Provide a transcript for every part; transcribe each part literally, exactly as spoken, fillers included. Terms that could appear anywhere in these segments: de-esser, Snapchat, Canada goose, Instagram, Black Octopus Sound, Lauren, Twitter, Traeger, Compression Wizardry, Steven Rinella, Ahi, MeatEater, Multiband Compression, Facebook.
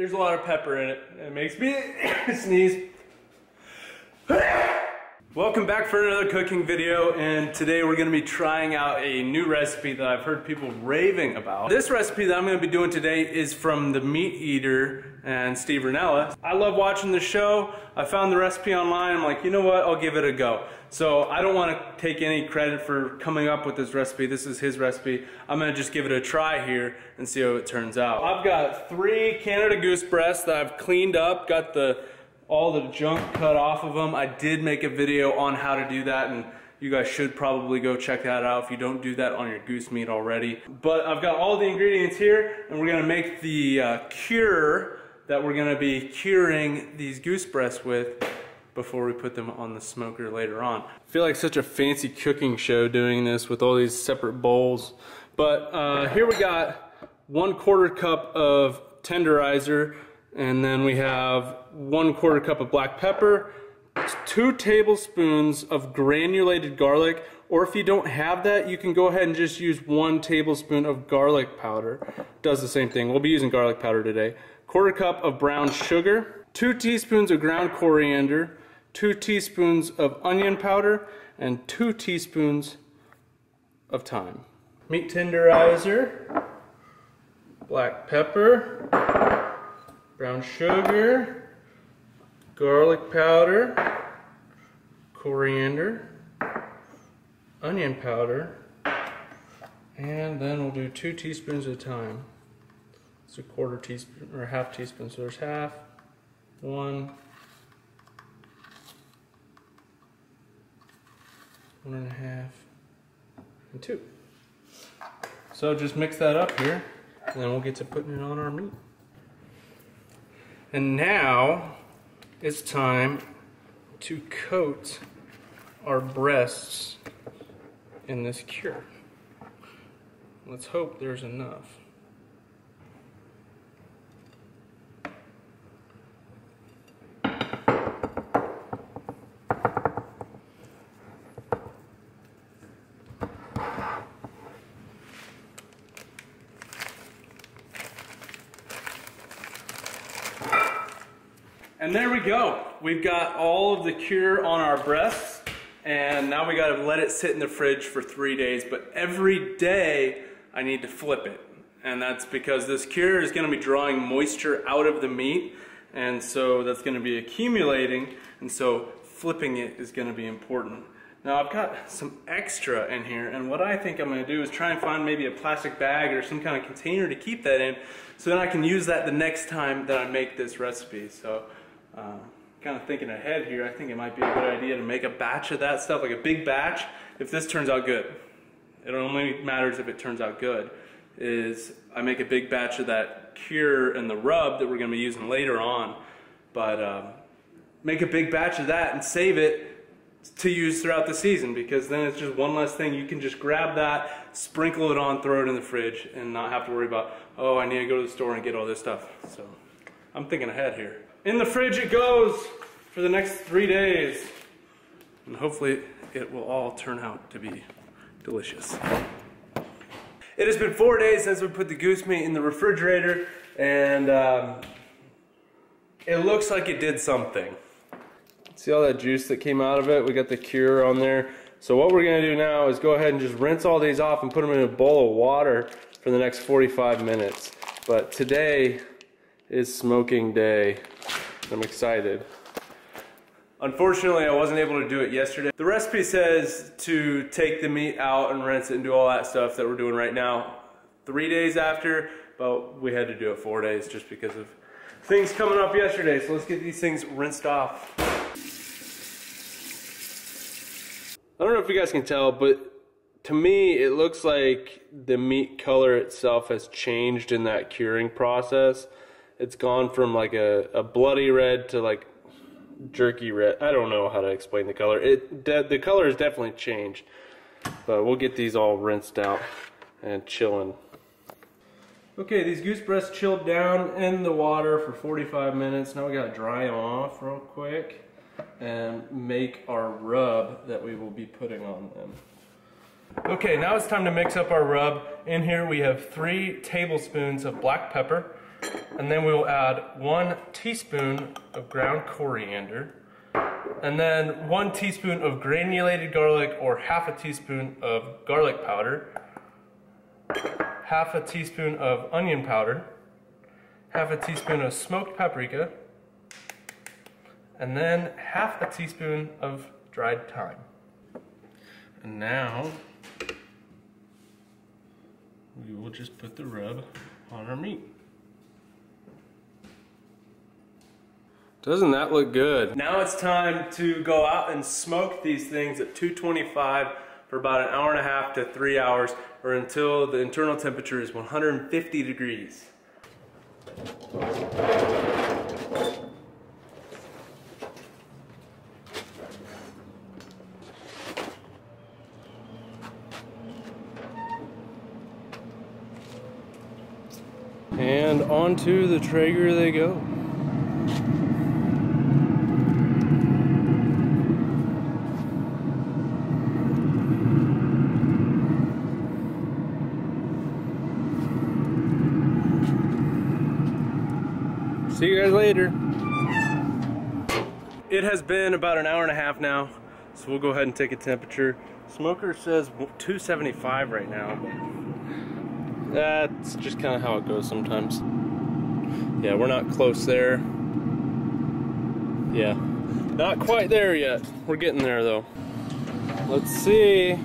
There's a lot of pepper in it. It makes me sneeze. Welcome back for another cooking video, and today we're gonna be trying out a new recipe that I've heard people raving about. This recipe that I'm gonna be doing today is from the MeatEater and Steve Rinella. I love watching the show. I found the recipe online. I'm like, you know what, I'll give it a go. So I don't wanna take any credit for coming up with this recipe. This is his recipe. I'm gonna just give it a try here and see how it turns out. I've got three Canada goose breasts that I've cleaned up, got the all the junk cut off of them. I did make a video on how to do that, and you guys should probably go check that out if you don't do that on your goose meat already. But I've got all the ingredients here, and we're gonna make the uh, cure that we're gonna be curing these goose breasts with before we put them on the smoker later on. I feel like such a fancy cooking show doing this with all these separate bowls. But uh, here we got one quarter cup of tenderizer, and then we have one quarter cup of black pepper, two tablespoons of granulated garlic, or if you don't have that, you can go ahead and just use one tablespoon of garlic powder. Does the same thing. We'll be using garlic powder today. Quarter cup of brown sugar, two teaspoons of ground coriander, two teaspoons of onion powder, and two teaspoons of thyme. Meat tenderizer, black pepper, brown sugar, garlic powder, coriander, onion powder, and then we'll do two teaspoons at a time. It's a quarter teaspoon or half teaspoon, so there's half, one, one and a half, and two. So just mix that up here, and then we'll get to putting it on our meat. And now it's time to coat our breasts in this cure. Let's hope there's enough. And there we go. We've got all of the cure on our breasts, and now we gotta let it sit in the fridge for three days, but every day I need to flip it. And that's because this cure is gonna be drawing moisture out of the meat, and so that's gonna be accumulating, and so flipping it is gonna be important. Now I've got some extra in here, and what I think I'm gonna do is try and find maybe a plastic bag or some kind of container to keep that in, so then I can use that the next time that I make this recipe. So, uh, kind of thinking ahead here, I think it might be a good idea to make a batch of that stuff, like a big batch, if this turns out good. It only matters if it turns out good, is I make a big batch of that cure and the rub that we're gonna be using later on, but um, make a big batch of that and save it to use throughout the season, because then it's just one less thing. You can just grab that, sprinkle it on, throw it in the fridge, and not have to worry about, oh, I need to go to the store and get all this stuff. So I'm thinking ahead here. In the fridge it goes for the next three days. And hopefully it will all turn out to be delicious. It has been four days since we put the goose meat in the refrigerator, and um, it looks like it did something. See all that juice that came out of it? We got the cure on there. So what we're gonna do now is go ahead and just rinse all these off and put them in a bowl of water for the next forty-five minutes. But today is smoking day. I'm excited. Unfortunately, I wasn't able to do it yesterday. The recipe says to take the meat out and rinse it and do all that stuff that we're doing right now three days after, but we had to do it four days just because of things coming up yesterday. So let's get these things rinsed off. I don't know if you guys can tell, but to me it looks like the meat color itself has changed in that curing process. It's gone from like a, a bloody red to like jerky red. I don't know how to explain the color. It the, the color has definitely changed, but we'll get these all rinsed out and chilling. Okay, these goose breasts chilled down in the water for forty-five minutes. Now we gotta dry them off real quick and make our rub that we will be putting on them. Okay, now it's time to mix up our rub. In here we have three tablespoons of black pepper, And then we will add one teaspoon of ground coriander, and then one teaspoon of granulated garlic or half a teaspoon of garlic powder, half a teaspoon of onion powder, half a teaspoon of smoked paprika, and then half a teaspoon of dried thyme. And now we will just put the rub on our meat. Doesn't that look good? Now it's time to go out and smoke these things at two twenty-five for about an hour and a half to three hours, or until the internal temperature is one hundred fifty degrees. And onto the Traeger they go. See you guys later. It has been about an hour and a half now, so we'll go ahead and take a temperature. Smoker says two seventy-five right now. That's just kind of how it goes sometimes. Yeah, we're not close there. Yeah, not quite there yet. We're getting there though. Let's see.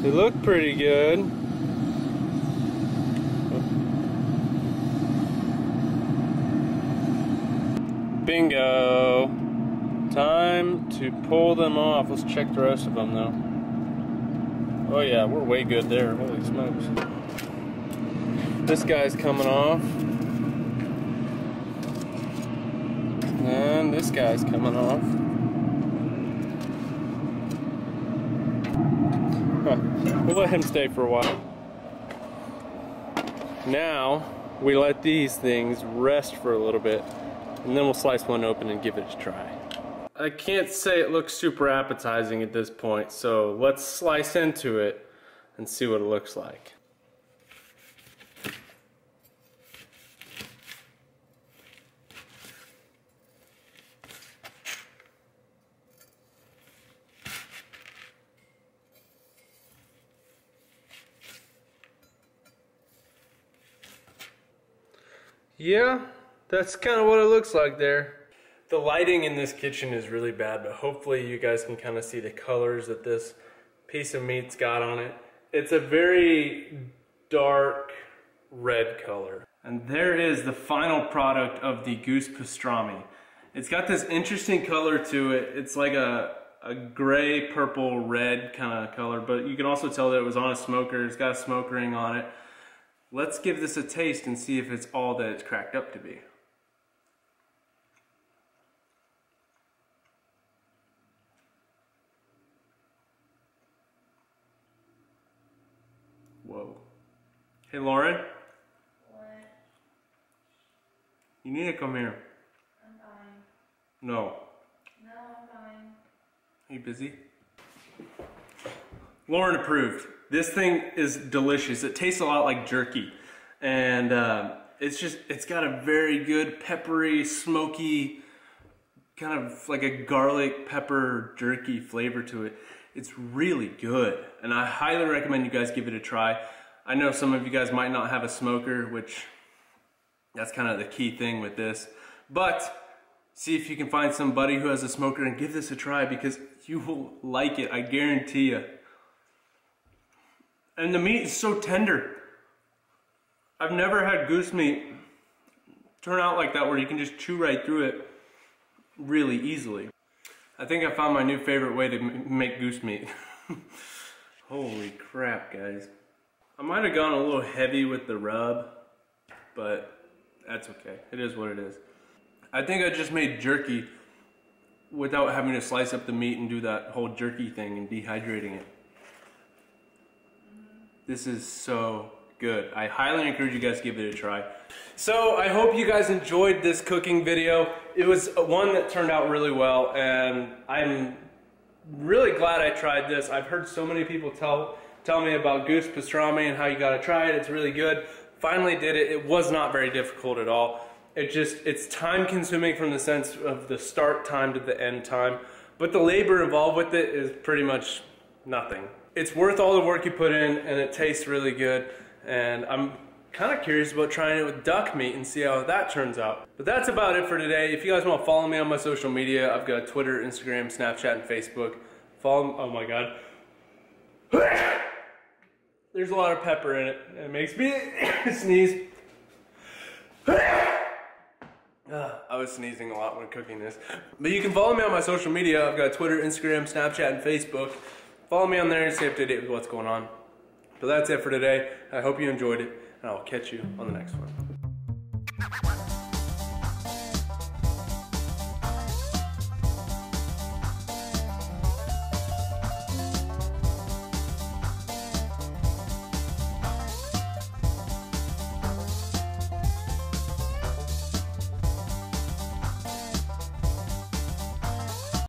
They look pretty good. Bingo! Time to pull them off. Let's check the rest of them though. Oh yeah, we're way good there. Holy smokes. This guy's coming off. And this guy's coming off. Huh. We'll let him stay for a while. Now, we let these things rest for a little bit, and then we'll slice one open and give it a try. I can't say it looks super appetizing at this point, so let's slice into it and see what it looks like. Yeah. That's kind of what it looks like there. The lighting in this kitchen is really bad, but hopefully you guys can kind of see the colors that this piece of meat's got on it. It's a very dark red color. And there is the final product of the goose pastrami. It's got this interesting color to it. It's like a, a gray, purple, red kind of color, but you can also tell that it was on a smoker. It's got a smoke ring on it. Let's give this a taste and see if it's all that it's cracked up to be. Whoa. Hey, Lauren. What? You need to come here. I'm fine. No. No, I'm fine. Are you busy? Lauren approved. This thing is delicious. It tastes a lot like jerky. And um, it's just, it's got a very good peppery, smoky, kind of like a garlic pepper jerky flavor to it. It's really good. And I highly recommend you guys give it a try. I know some of you guys might not have a smoker, which that's kind of the key thing with this. But see if you can find somebody who has a smoker and give this a try, because you will like it, I guarantee you. And the meat is so tender. I've never had goose meat turn out like that, where you can just chew right through it really easily. I think I found my new favorite way to m make goose meat. Holy crap, guys. I might have gone a little heavy with the rub, but that's okay. It is what it is. I think I just made jerky without having to slice up the meat and do that whole jerky thing and dehydrating it. This is so good. I highly encourage you guys to give it a try. So I hope you guys enjoyed this cooking video. It was one that turned out really well, and I'm really glad I tried this. I've heard so many people tell, tell me about goose pastrami and how you gotta try it. It's really good. Finally did it. It was not very difficult at all. It just, it's time consuming from the sense of the start time to the end time, but the labor involved with it is pretty much nothing. It's worth all the work you put in, and it tastes really good, and I'm kind of curious about trying it with duck meat and see how that turns out. But that's about it for today. If you guys want to follow me on my social media, I've got Twitter, Instagram, Snapchat, and Facebook. Follow, oh my god. There's a lot of pepper in it. It makes me sneeze. Uh, I was sneezing a lot when cooking this. But you can follow me on my social media. I've got Twitter, Instagram, Snapchat, and Facebook. Follow me on there and stay up to date with what's going on. So that's it for today. I hope you enjoyed it, and I'll catch you on the next one.